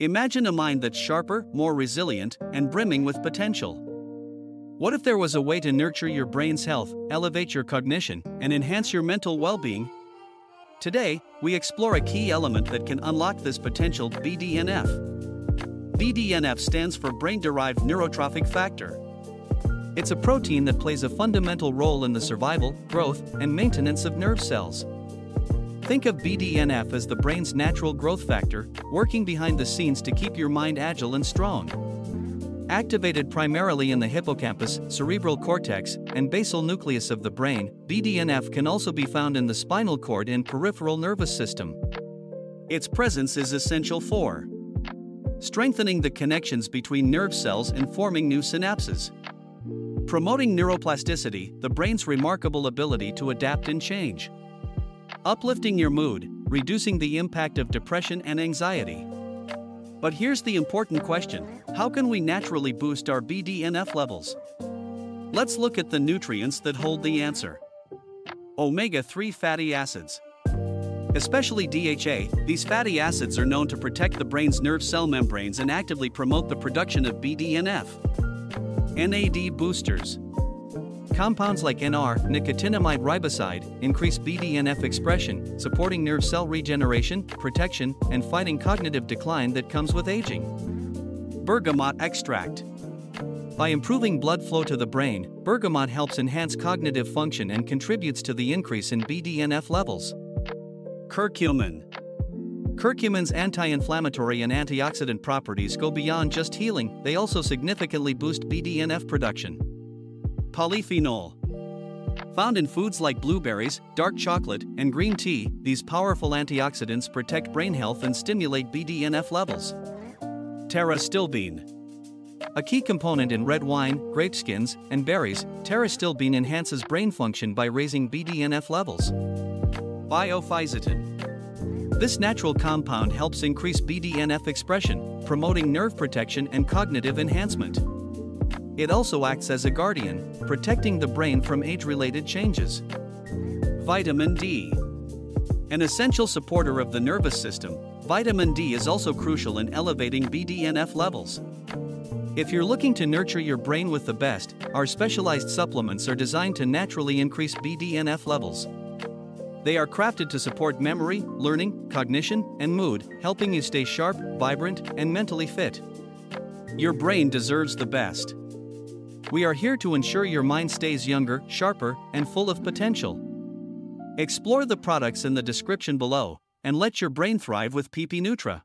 Imagine a mind that's sharper, more resilient, and brimming with potential. What if there was a way to nurture your brain's health, elevate your cognition, and enhance your mental well-being? Today, we explore a key element that can unlock this potential: BDNF. BDNF stands for brain-derived neurotrophic factor. It's a protein that plays a fundamental role in the survival, growth, and maintenance of nerve cells. Think of BDNF as the brain's natural growth factor, working behind the scenes to keep your mind agile and strong. Activated primarily in the hippocampus, cerebral cortex, and basal nucleus of the brain, BDNF can also be found in the spinal cord and peripheral nervous system. Its presence is essential for strengthening the connections between nerve cells and forming new synapses, promoting neuroplasticity, the brain's remarkable ability to adapt and change, uplifting your mood, reducing the impact of depression and anxiety. But here's the important question: how can we naturally boost our BDNF levels? Let's look at the nutrients that hold the answer. Omega-3 fatty acids. Especially DHA, these fatty acids are known to protect the brain's nerve cell membranes and actively promote the production of BDNF. NAD boosters. Compounds like NR, nicotinamide riboside, increase BDNF expression, supporting nerve cell regeneration, protection, and fighting cognitive decline that comes with aging. Bergamot extract. By improving blood flow to the brain, bergamot helps enhance cognitive function and contributes to the increase in BDNF levels. Curcumin. Curcumin's anti-inflammatory and antioxidant properties go beyond just healing, they also significantly boost BDNF production. Polyphenol. Found in foods like blueberries, dark chocolate, and green tea, these powerful antioxidants protect brain health and stimulate BDNF levels. Pterostilbene. A key component in red wine, grape skins, and berries, pterostilbene enhances brain function by raising BDNF levels. Biophytin. This natural compound helps increase BDNF expression, promoting nerve protection and cognitive enhancement. It also acts as a guardian, protecting the brain from age-related changes. Vitamin D. An essential supporter of the nervous system, vitamin D is also crucial in elevating BDNF levels. If you're looking to nurture your brain with the best, our specialized supplements are designed to naturally increase BDNF levels. They are crafted to support memory, learning, cognition, and mood, helping you stay sharp, vibrant, and mentally fit. Your brain deserves the best. We are here to ensure your mind stays younger, sharper, and full of potential. Explore the products in the description below, and let your brain thrive with PP Nutra.